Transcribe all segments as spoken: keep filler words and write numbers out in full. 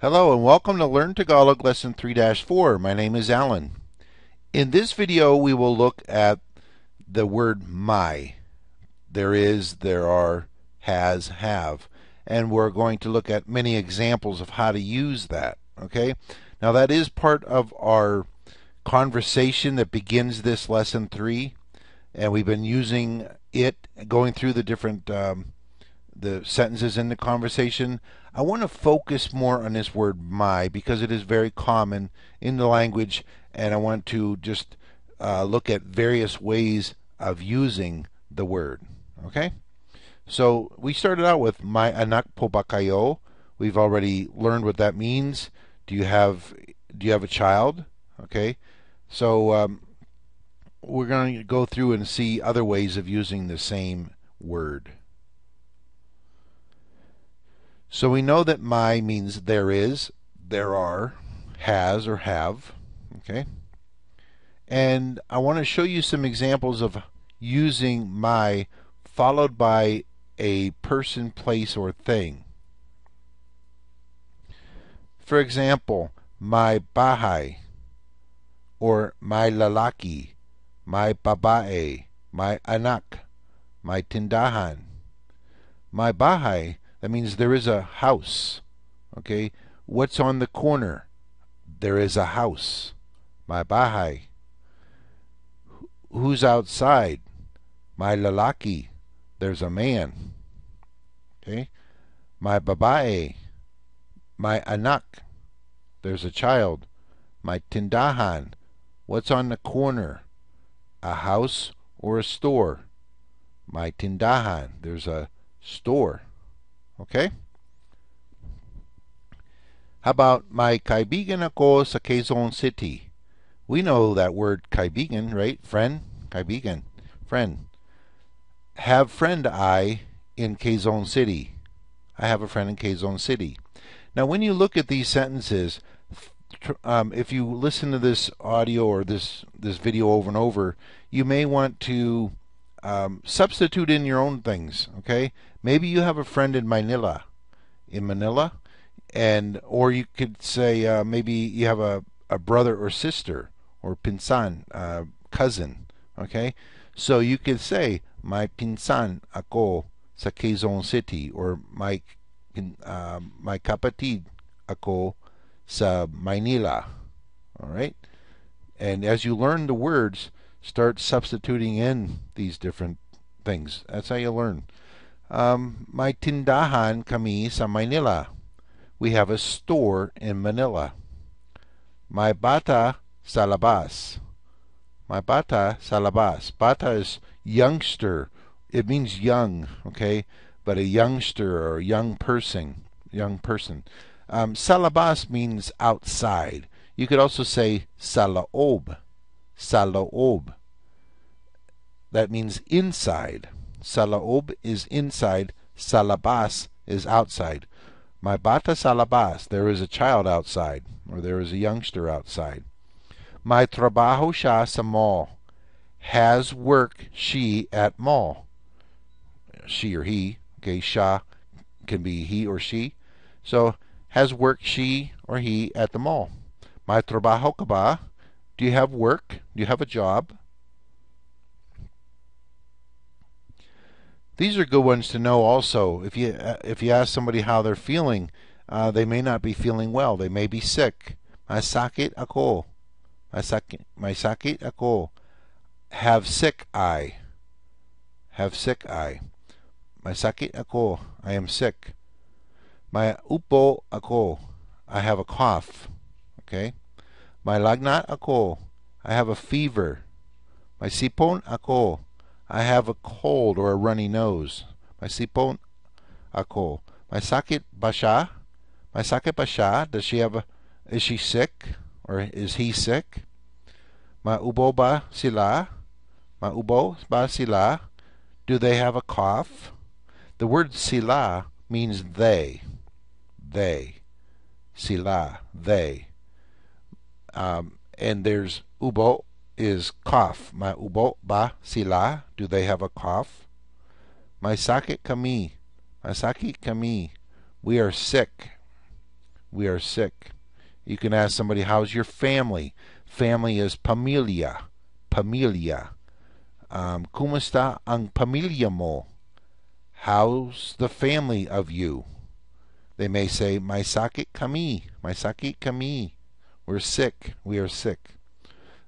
Hello and welcome to Learn Tagalog Lesson three dash four. My name is Alan. In this video we will look at the word my. There is, there are, has, have. And we're going to look at many examples of how to use that. Okay? Now that is part of our conversation that begins this lesson three. And we've been using it, going through the different um, the sentences in the conversation. I want to focus more on this word my because it is very common in the language, and I want to just uh, look at various ways of using the word. Okay? So we started out with my anak po ba kayo. We've already learned what that means. Do you have do you have a child? Okay? So um, we're going to go through and see other ways of using the same word. So we know that my means there is, there are, has, or have. Okay? And I want to show you some examples of using my followed by a person, place, or thing. For example, my bahay, or my lalaki, my babae, my anak, my tindahan. My bahay, that means there is a house. Okay? What's on the corner? There is a house. My bahay. Who's outside? My lalaki. There's a man. Okay? My babae. My anak. There's a child. My tindahan. What's on the corner? A house or a store. My tindahan. There's a store. Okay? How about my kaibigan ako sa Quezon City? We know that word kaibigan, right? Friend? Kaibigan. Friend. Have friend I in Quezon City. I have a friend in Quezon City. Now when you look at these sentences, um, if you listen to this audio or this, this video over and over, you may want to Um, substitute in your own things. Okay? Maybe you have a friend in Manila, in Manila, and or you could say uh, maybe you have a, a brother or sister or pinsan, uh, cousin. Okay? So you could say my pinsan ako sa Quezon City, or my uh, my kapatid ako sa Manila. All right? And as you learn the words, start substituting in these different things. That's how you learn. Um, my tindahan kami sa Manila. We have a store in Manila. My bata sa labas. My bata sa labas. Bata is youngster. It means young, okay? But a youngster or young person. Young person. Um, sa labas means outside. You could also say sa loob. Sa loob. That means inside. Sa loob is inside. Sa labas is outside. My bata sa labas. There is a child outside, or there is a youngster outside. My trabaho siya sa mall. Has work she at mall. She or he. Okay, siya can be he or she. So, has work she or he at the mall. My trabaho ka ba? Do you have work? Do you have a job? These are good ones to know also. If you uh, if you ask somebody how they're feeling, uh, they may not be feeling well. They may be sick. May sakit ako. May sakit, may sakit ako. Have sick I. Have sick I. May sakit ako. I am sick. May upo ako. I have a cough. Okay? My lagnat ako. I have a fever. My sipon ako. I have a cold or a runny nose. My sipon ako. My sakit ba siya? My sakit ba siya? Does she have a, is she sick? Or is he sick? My ubo ba sila? My ubo ba sila? Do they have a cough? The word sila means they. They. Sila. They. Um, and there's ubo is cough. My ubo ba sila? Do they have a cough? My sakit kami. My sakit kami. We are sick. we are sick. You can ask somebody, how's your family? Family is pamilya. Pamilya. Um, Kumusta ang pamilya mo? How's the family of you? They may say, may sakit kami. May sakit kami. We're sick. We are sick.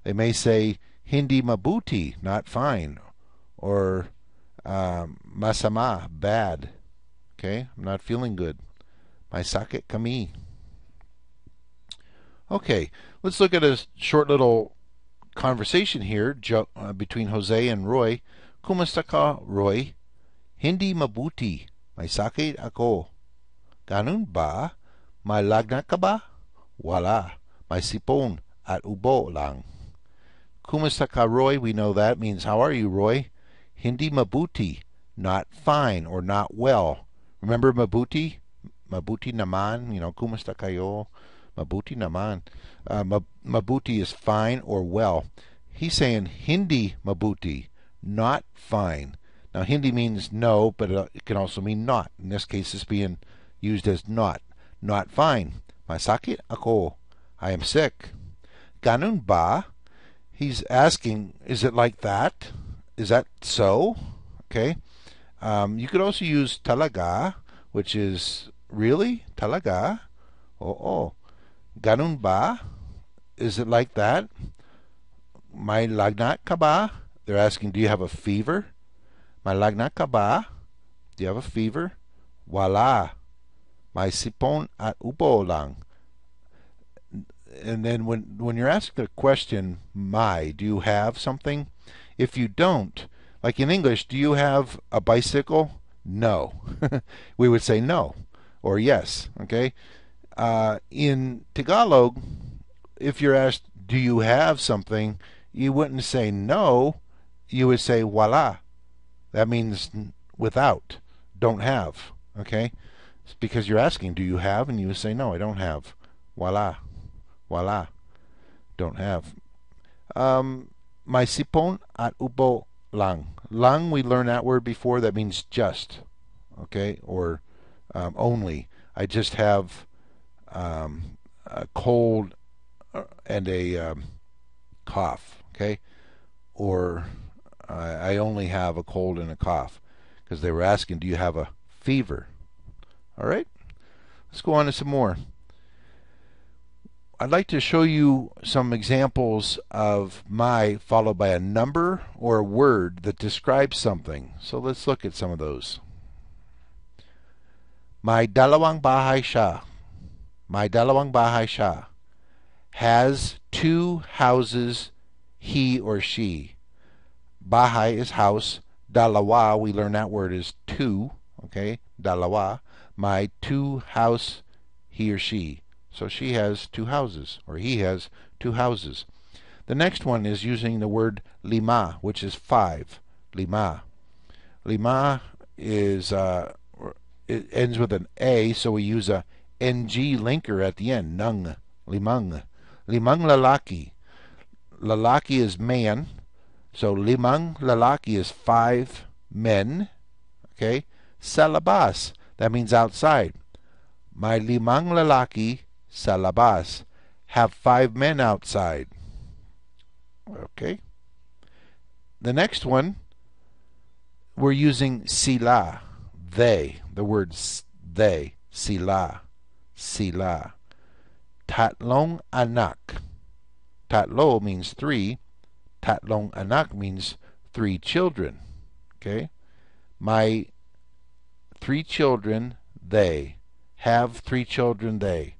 They may say, hindi mabuti, not fine, or um, masama, bad. Okay, I'm not feeling good. May sakit kami. Okay, let's look at a short little conversation here jo uh, between Jose and Roy. Kumusta ka, Roy? Hindi mabuti. May sakit ako. Ganun ba? May lagnat ka ba? Wala. May sipon at ubo lang. Kumusta ka, Roy? We know that means, how are you, Roy? Hindi mabuti. Not fine or not well. Remember mabuti? Mabuti naman. You know, kumusta kayo? Mabuti naman. Uh, mab mabuti is fine or well. He's saying hindi mabuti, not fine. Now hindi means no, but it can also mean not. In this case, it's being used as not. Not fine. May sakit ako. I am sick. Ganun ba? He's asking, is it like that? Is that so? Okay. Um, you could also use talaga, which is really? Talaga? Oo. Oh, oh. Ganun ba? Is it like that? May lagnat ka ba? They're asking, do you have a fever? May lagnat ka ba? Do you have a fever? Wala. May sipon at ubo lang. And then when when you're asked the question, may, do you have something? If you don't, like in English, do you have a bicycle? No. We would say no or yes, okay? Uh, in Tagalog, if you're asked, do you have something, you wouldn't say no, you would say wala. That means without, don't have, okay? It's because you're asking, do you have? And you say, no, I don't have. Wala. Wala. Don't have. Um, may sipon at ubo lang. Lang, we learned that word before, that means just, okay? Or um, only. I just have... Um, a cold and a um, cough, okay? Or uh, I only have a cold and a cough, because they were asking, do you have a fever? All right, let's go on to some more. I'd like to show you some examples of my followed by a number or a word that describes something. So let's look at some of those. May dalawang bahay siya. May dalawang bahay siya. Has two houses, he or she. Bahay is house. Dalawa, we learn that word is two. Okay, dalawa. May two house, he or she. So she has two houses, or he has two houses. The next one is using the word lima, which is five. Lima. Lima is, uh, it ends with an A, so we use a N G linker at the end. Nung. Limang. Limang lalaki. Lalaki is man. So limang lalaki is five men. Okay. Sa labas. That means outside. May limang lalaki sa labas. Have five men outside. Okay. The next one, we're using sila. They. The word they. Sila. Sila. Tatlong anak. Tatlo means three. Tatlong anak means three children. Okay? My three children, they. Have three children, they.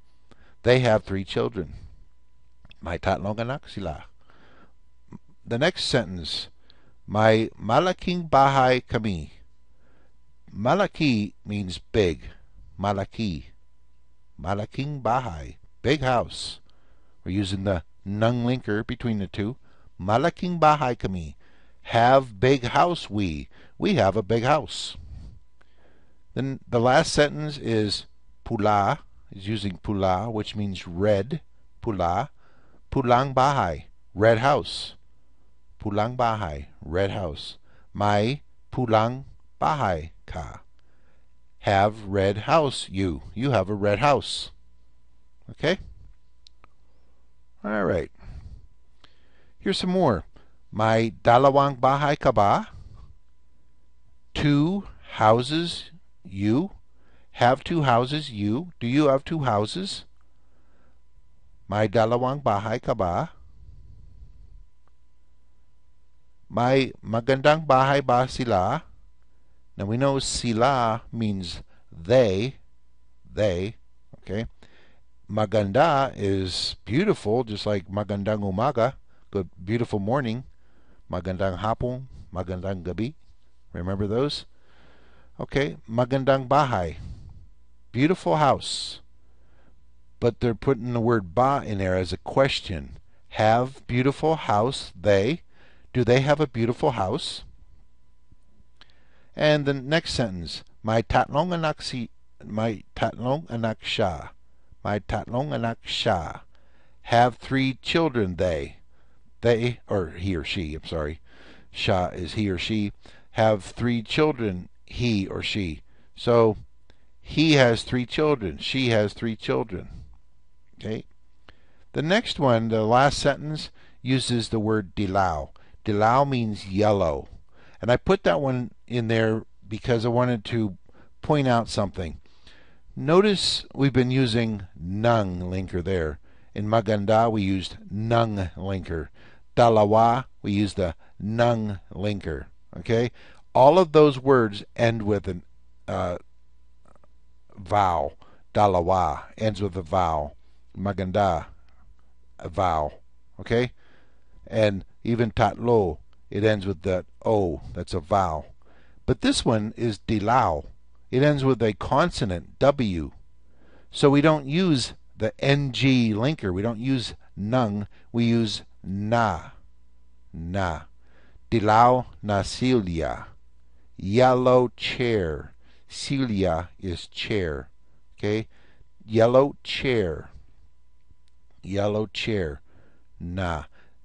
They have three children. My tatlong anak sila. The next sentence. My malaking bahay kami. Malaki means big. Malaki. Malaking bahay, big house. We're using the nung linker between the two. Malaking bahay kami, have big house we. We have a big house. Then the last sentence is pula, is using pula, which means red. Pula, pulang bahay, red house. Pulang bahay, red house. May pulang bahay ka. Have red house you. You have a red house. Okay? All right. Here's some more. May dalawang bahay ka ba? Two houses, you. Have two houses, you. Do you have two houses? May dalawang bahay ka ba? May magandang bahay ba sila? Now we know sila means they, they, okay? Maganda is beautiful, just like magandang umaga, good, beautiful morning. Magandang hapon, magandang gabi. Remember those? Okay, magandang bahay, beautiful house. But they're putting the word ba in there as a question. Have beautiful house, they. Do they have a beautiful house? And the next sentence, may tatlong anak si, may tatlong anak siya. May tatlong anak siya. Have three children, they. They, or he or she, I'm sorry. Siya is he or she. Have three children, he or she. So, he has three children. She has three children. Okay. The next one, the last sentence, uses the word dilaw. Dilaw means yellow. And I put that one in there because I wanted to point out something. Notice we've been using nang linker there. In maganda we used nang linker. Dalawa we used the nang linker. Okay? All of those words end with an uh, vowel. Dalawa ends with a vowel. Maganda, a vowel. Okay? And even tatlo, it ends with that o, that's a vowel. But this one is dilaw. It ends with a consonant, w. So we don't use the ng linker. We don't use nung. We use na. Na. Dilaw na silya. Yellow chair. Silya is chair. Okay? Yellow chair. Yellow chair. Na.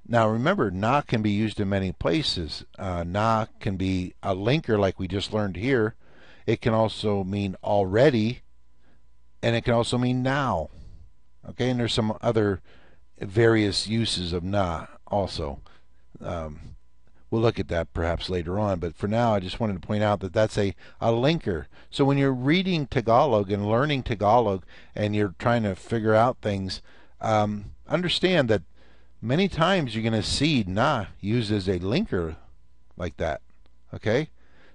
Now remember, na can be used in many places. Uh, na can be a linker like we just learned here. It can also mean already, and it can also mean now. Okay, and there's some other various uses of na also. Um, we'll look at that perhaps later on, but for now I just wanted to point out that that's a, a linker. So when you're reading Tagalog and learning Tagalog and you're trying to figure out things, um, understand that many times you're going to see na used as a linker like that. Okay?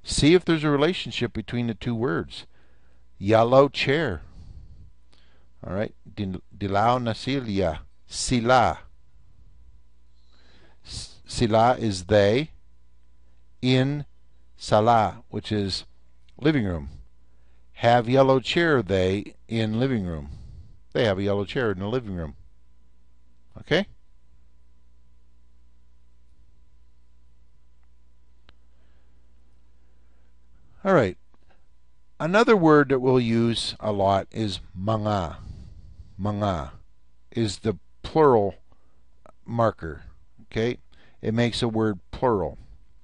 See if there's a relationship between the two words. Yellow chair. All right? Dilaw na silya. Sila. Sila is they. In sala, which is living room. Have yellow chair, they, in living room. They have a yellow chair in the living room. Okay? All right, another word that we'll use a lot is mga. Mga is the plural marker, okay? It makes a word plural.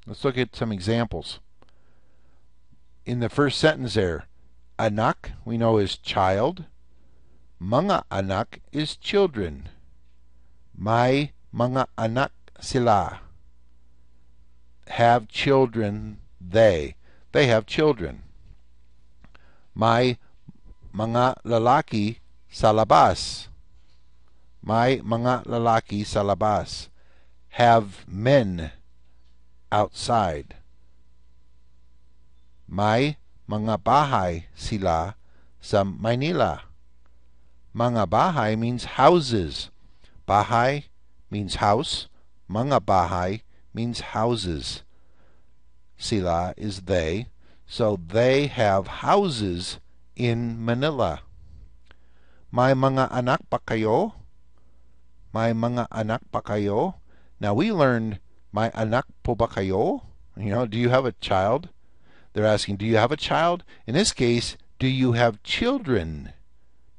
Let's look at some examples. In the first sentence there, anak we know is child. Mga anak is children. May mga anak sila. Have children, they. They have children. May mga lalaki sa labas. May mga lalaki sa labas. Have men outside. May mga bahay sila sa Manila. Mga bahay means houses. Bahay means house. Mga bahay means houses. Sila is they, so they have houses in Manila. May mga anak pa kayo? May mga anak pa kayo? Now we learned, may anak po ba kayo? You know, do you have a child? They're asking, do you have a child? In this case, do you have children?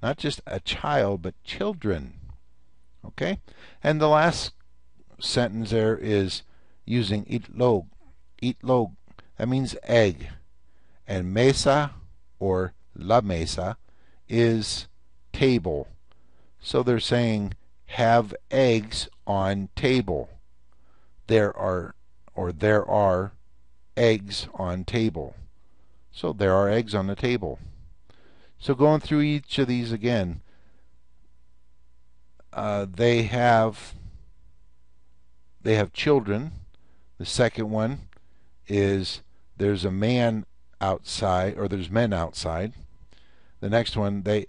Not just a child, but children. Okay? And the last sentence there is using itlog. Itlog, that means egg, and mesa or la mesa is table. So they're saying have eggs on table. There are or there are eggs on table. So there are eggs on the table. So going through each of these again, uh, they have they have children. The second one is there's a man outside, or there's men outside. The next one, they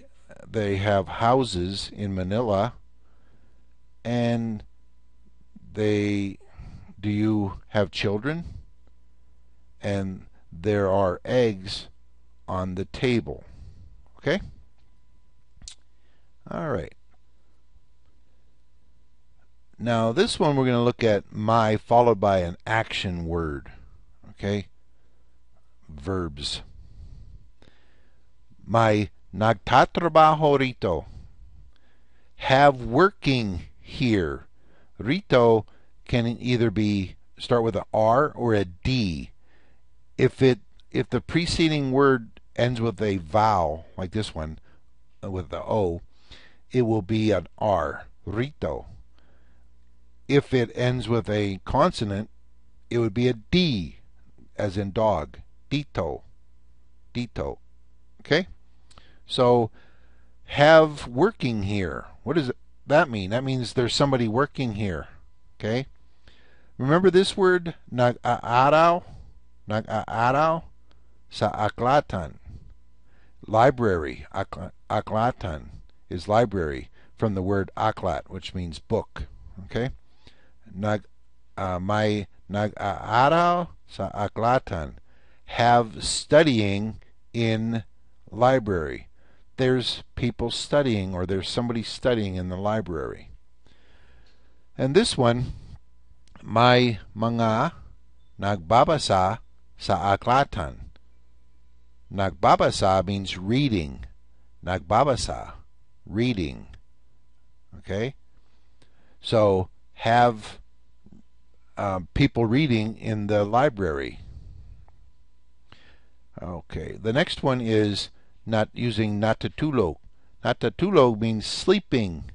they have houses in Manila, and they do you have children? And there are eggs on the table. Okay? All right. Now this one we're going to look at my followed by an action word. Okay? Verbs. My nagtatrabaho rito. Have working here. Rito can either be start with an R or a D. If it if the preceding word ends with a vowel, like this one, with the O, it will be an R. Rito. If it ends with a consonant, it would be a D, as in dog. Dito. Dito. Okay? So, have working here. What does that mean? That means there's somebody working here. Okay? Remember this word, nag-aaraw, nag-aaraw sa Aklatan. Library, Aklatan is library, from the word aklat, which means book. Okay? Nag, uh, may nag-aaraw sa Aklatan. Have studying in library. There's people studying, or there's somebody studying in the library. And this one, may mga nagbabasa sa aklatan. Nagbabasa means reading. Nagbabasa, reading. Okay? So, have uh, people reading in the library. Okay, the next one is not using natatulog. Natatulog means sleeping.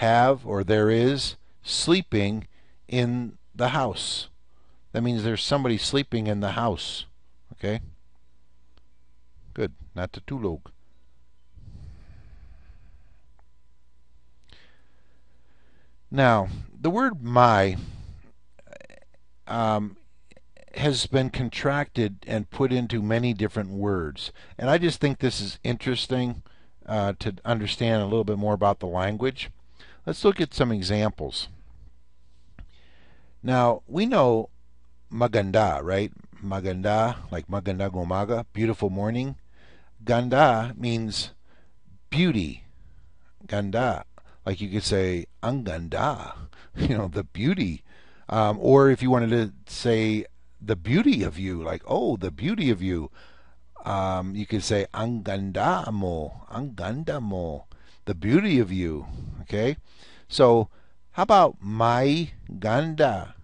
Have, or there is, sleeping in the house. That means there's somebody sleeping in the house. Okay? Good. Natatulog. Now, the word my um, has been contracted and put into many different words, and I just think this is interesting uh, to understand a little bit more about the language. Let's look at some examples. Now we know maganda, right? Maganda, like maganda gomaga, beautiful morning. Ganda means beauty. Ganda, like you could say ang ganda, you know, the beauty, um, or if you wanted to say the beauty of you, like, oh, the beauty of you. Um, you could say, ang ganda mo, ang ganda mo, the beauty of you, okay? So, how about, my ganda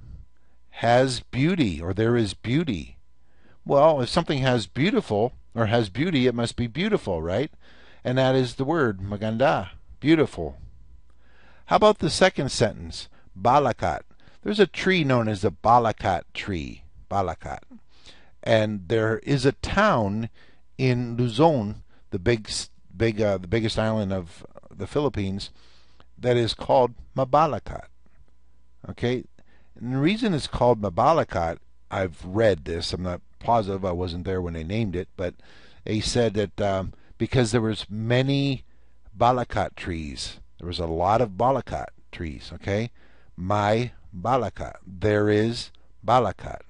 has beauty, or there is beauty? Well, if something has beautiful, or has beauty, it must be beautiful, right? And that is the word, maganda, beautiful. How about the second sentence, balakat? There's a tree known as the balakat tree. Balacat. And there is a town in Luzon, the big, big, uh, the biggest island of the Philippines, that is called Mabalacat. Okay, and the reason it's called Mabalacat, I've read this. I'm not positive. I wasn't there when they named it, but they said that um, because there was many balacat trees, there was a lot of balacat trees. Okay, my balacat. There is balacat.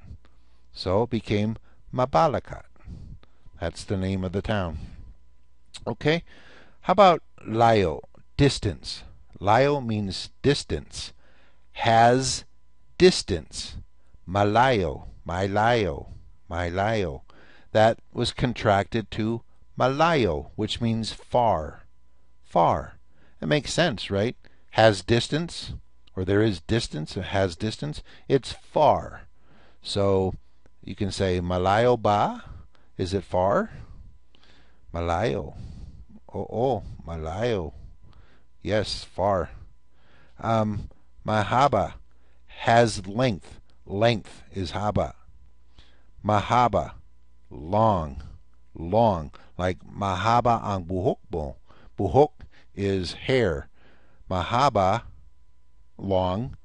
So it became Mabalacat. That's the name of the town. Okay? How about layo? Distance. Layo means distance. Has distance. Malayo. Malayo. Malayo. That was contracted to malayo, which means far. Far. It makes sense, right? Has distance, or there is distance, or has distance. It's far. So you can say malayo ba? Is it far? Malayo. Oh, oh, malayo. Yes, far. Um, mahaba has length. Length is haba. Mahaba, long, long. Like mahaba ang buhok mo. Buhok is hair. Mahaba, long,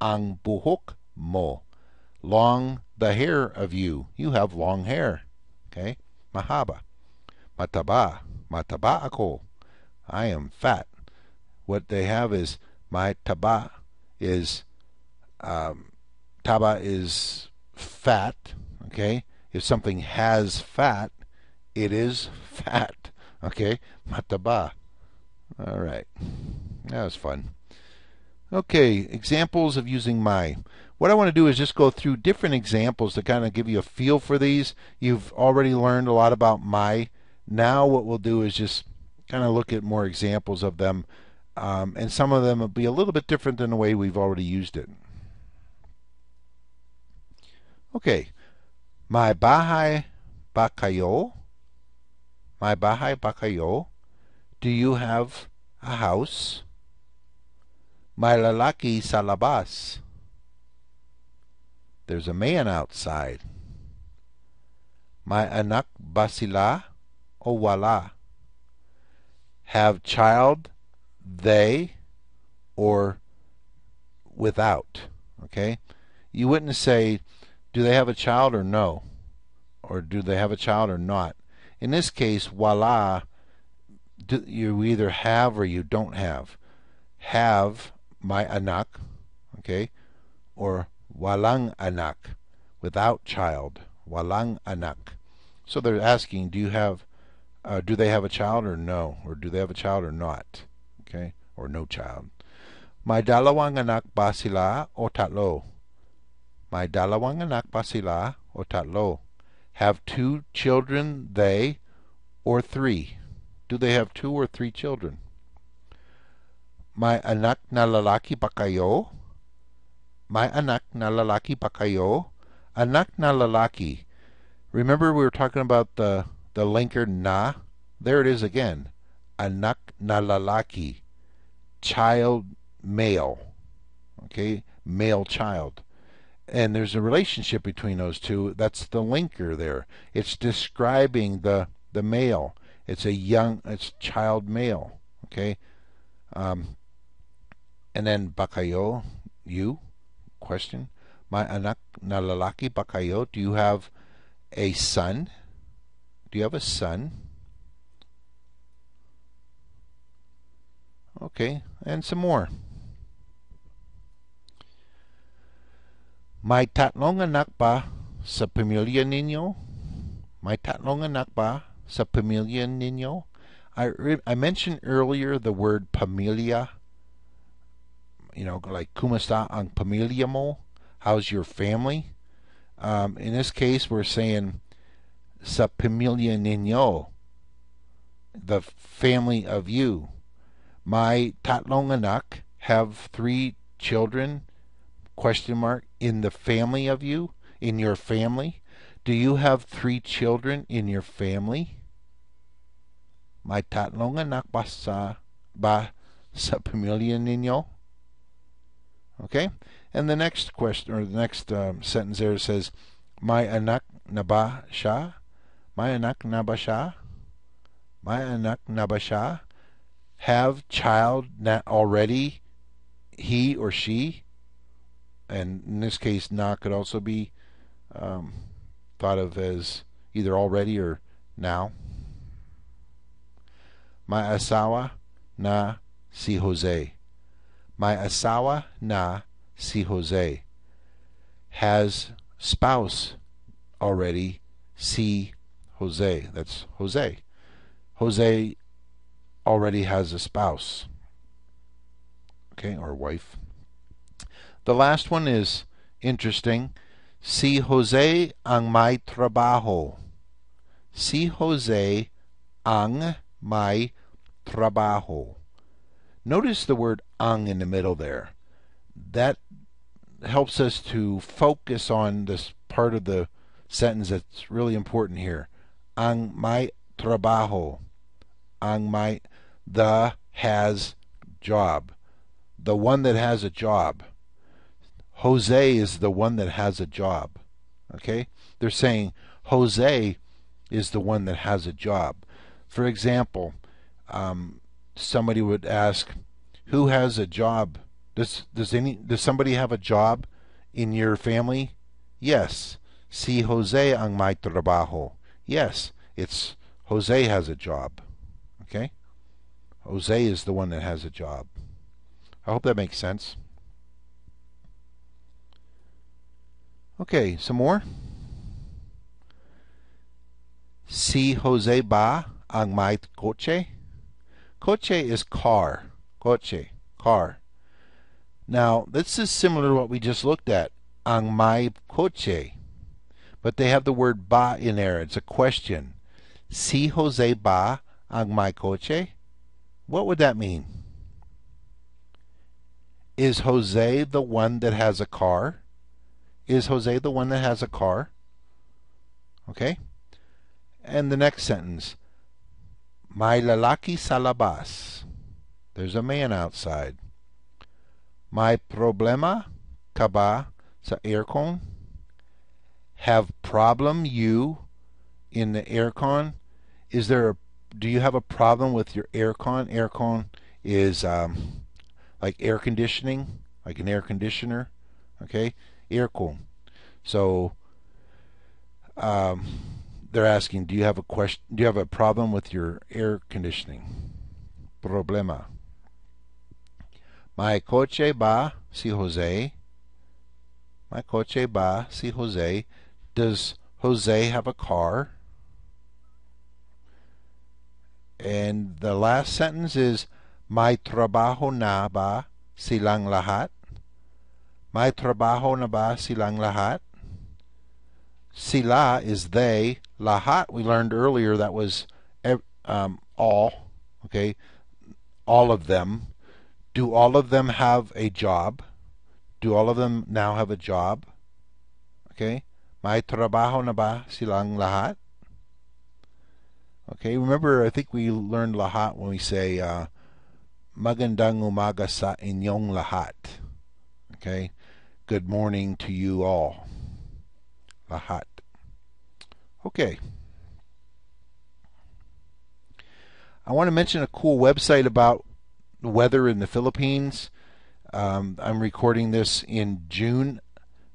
ang buhok mo. Long, the hair of you. You have long hair. Okay? Mahaba. Mataba. Mataba ako. I am fat. What they have is my taba is um, taba is fat. Okay? If something has fat, it is fat. Okay? Mataba. All right. That was fun. Okay, examples of using my. What I want to do is just go through different examples to kind of give you a feel for these. You've already learned a lot about my. Now what we'll do is just kind of look at more examples of them. Um, and some of them will be a little bit different than the way we've already used it. Okay. My bahay ba kayo? My bahay ba kayo? Do you have a house? May lalaki sa labas. There's a man outside. May anak ba sila o wala? Have child, they, or without. Okay? You wouldn't say, do they have a child or no? Or do they have a child or not? In this case, wala, do, you either have or you don't have. Have, may anak, okay, or walang anak, without child, walang anak. So they're asking, do you have, uh, do they have a child or no, or do they have a child or not, okay, or no child. May dalawang anak ba sila o tatlo? May dalawang anak ba sila o tatlo? Have two children, they, or three? Do they have two or three children? May anak na lalaki ba kayo? May anak na lalaki ba kayo? Anak na lalaki. Remember we were talking about the, the linker na? There it is again. Anak na lalaki. Child male. Okay? Male child. And there's a relationship between those two. That's the linker there. It's describing the, the male. It's a young, it's child male. Okay? Um, and then ba kayo, you? Question. May anak na lalaki ba kayo? Do you have a son? Do you have a son? Okay, and some more. May tatlong anak ba sa pamilya ninyo? May tatlong anak ba sa pamilya ninyo? I re I mentioned earlier the word pamilya. You know, like kumusta ang pamilya mo? How's your family? Um, in this case, we're saying sa pamilya ninyo, the family of you. My tatlong anak have three children? Question mark in the family of you, in your family. Do you have three children in your family? May tatlong anak ba sa, ba sa pamilya ninyo? Okay? And the next question, or the next um, sentence there says, may anak na ba siya? May anak na ba siya? May anak na ba siya? Have child na already, he or she? And in this case, na could also be um, thought of as either already or now. May asawa na si Jose. May asawa na si Jose. Has spouse already si Jose. That's Jose. Jose already has a spouse. Okay, or wife. The last one is interesting. Si Jose ang may trabaho. Si Jose ang may trabaho. Notice the word ang in the middle there. That helps us to focus on this part of the sentence that's really important here. Ang may trabaho. Ang may, the has job. The one that has a job. Jose is the one that has a job. Okay? They're saying Jose is the one that has a job. For example, um, somebody would ask, who has a job? Does does any does somebody have a job in your family? Yes. Si Jose ang may trabaho. Yes, it's Jose has a job. Okay? Jose is the one that has a job. I hope that makes sense. Okay, some more. Si Jose ba ang may coche? Coche is car. Coche, car. Now, this is similar to what we just looked at. Ang may coche. But they have the word ba in there. It's a question. Si Jose ba ang may coche? What would that mean? Is Jose the one that has a car? Is Jose the one that has a car? Okay? And the next sentence. May lalaki sa labas. There's a man outside. May problema ka ba sa aircon? Have problem you in the aircon? Is there a do you have a problem with your aircon? Aircon is um like air conditioning, like an air conditioner, okay? Aircon. So um they're asking, do you have a question do you have a problem with your air conditioning? Problema. My coche ba si Jose? My coche ba si Jose? Does Jose have a car? And the last sentence is, may trabaho na ba silang lahat? May trabaho na ba silang lahat? Sila is they. Lahat, we learned earlier, that was um, all. Okay? All of them. Do all of them have a job? Do all of them now have a job? Okay? May trabaho na ba silang lahat? Okay, remember, I think we learned lahat when we say uh, magandang umaga sa inyong lahat. Okay, good morning to you all. Lahat. Okay. I want to mention a cool website about the weather in the Philippines. Um, I'm recording this in June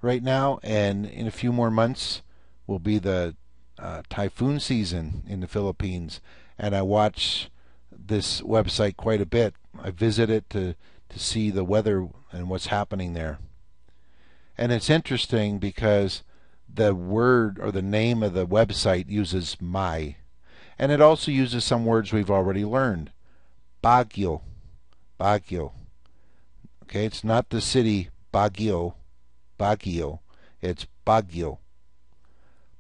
right now, and in a few more months will be the Uh, typhoon season in the Philippines, and I watch this website quite a bit. I visit it to to see the weather and what's happening there. And it's interesting because the word or the name of the website uses my, and it also uses some words we've already learned. Bagyo, Bagyo. Okay, it's not the city Baguio, Baguio. It's Bagyo.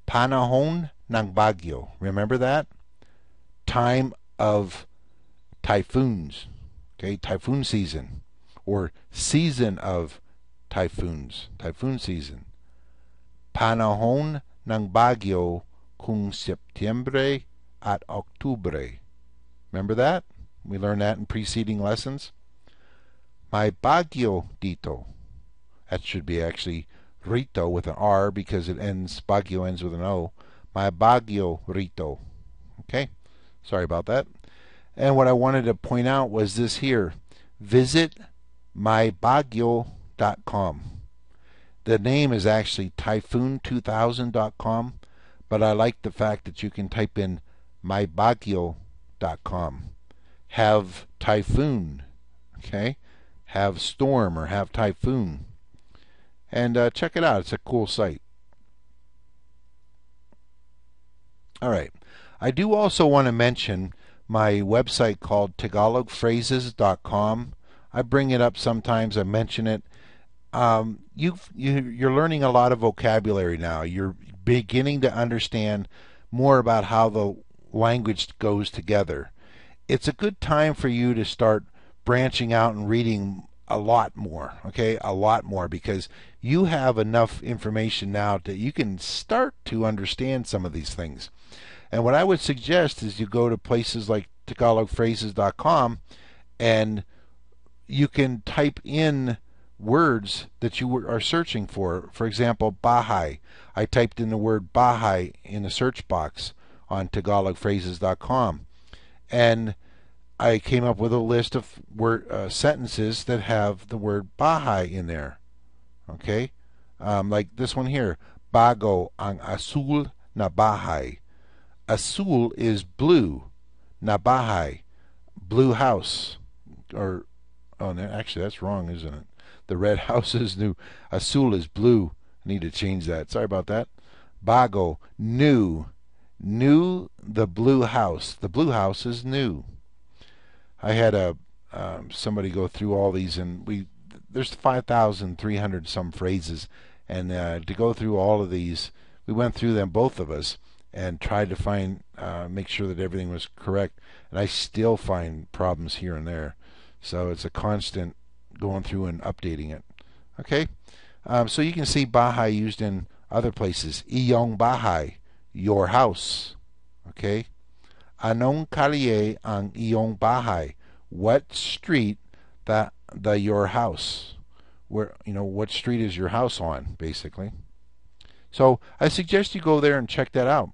Panahon ng bagyo. Remember that? Time of typhoons. Okay, typhoon season. Or season of typhoons. Typhoon season. Panahon ng bagyo kung Septiembre at Octubre. Remember that? We learned that in preceding lessons. May bagyo dito. That should be actually Rito with an R because it ends, Baguio ends with an O. May bagyo rito. Okay, sorry about that. And what I wanted to point out was this here. Visit my bagyo dot com. The name is actually typhoon two thousand dot com, but I like the fact that you can type in my bagyo dot com. Have typhoon. Okay, have storm or have typhoon. And uh, check it out. It's a cool site. All right. I do also want to mention my website called Tagalog Phrases dot com. I bring it up sometimes. I mention it. Um, you've, you, you're learning a lot of vocabulary now. You're beginning to understand more about how the language goes together. It's a good time for you to start branching out and reading a lot more, okay, a lot more, because you have enough information now that you can start to understand some of these things. And what I would suggest is you go to places like Tagalog Phrases dot com and you can type in words that you are searching for. For example, bahay. I typed in the word bahay in a search box on Tagalog Phrases dot com, and I came up with a list of word uh, sentences that have the word bahay in there. Okay, um, like this one here: bago ang azul na bahay. Azul is blue, na bahay, blue house. Or oh, no, actually that's wrong, isn't it? The red house is new. Azul is blue. I need to change that. Sorry about that. Bago, new. New, the blue house. The blue house is new. I had a um, somebody go through all these, and we there's five thousand three hundred some phrases, and uh, to go through all of these, we went through them, both of us, and tried to find, uh, make sure that everything was correct. And I still find problems here and there. So it's a constant going through and updating it. Okay, um, so you can see bahay used in other places. Iyong bahay, your house. Okay, anong kalye ang iyong bahay? What street the the your house? Where, you know, what street is your house on, basically? So I suggest you go there and check that out.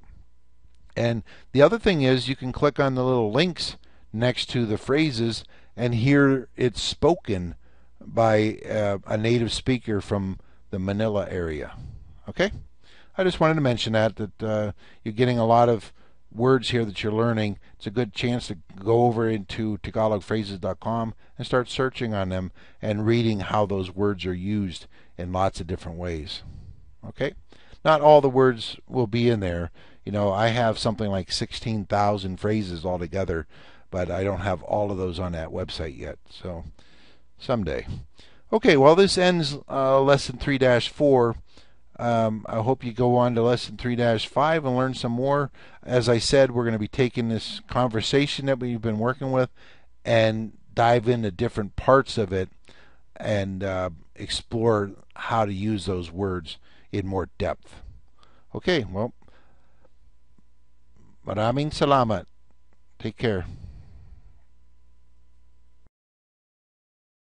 And the other thing is, you can click on the little links next to the phrases and hear it spoken by uh, a native speaker from the Manila area. Okay, I just wanted to mention that that uh, you're getting a lot of words here that you're learning. It's a good chance to go over into Tagalog Phrases dot com and start searching on them and reading how those words are used in lots of different ways. Okay, not all the words will be in there. You know, I have something like sixteen thousand phrases altogether, but I don't have all of those on that website yet, so someday. Okay, well, this ends uh, lesson three dash four. Um, I hope you go on to lesson three dash five and learn some more. As I said, we're going to be taking this conversation that we've been working with and dive into different parts of it and uh, explore how to use those words in more depth. Okay, well, maraming salamat. Take care.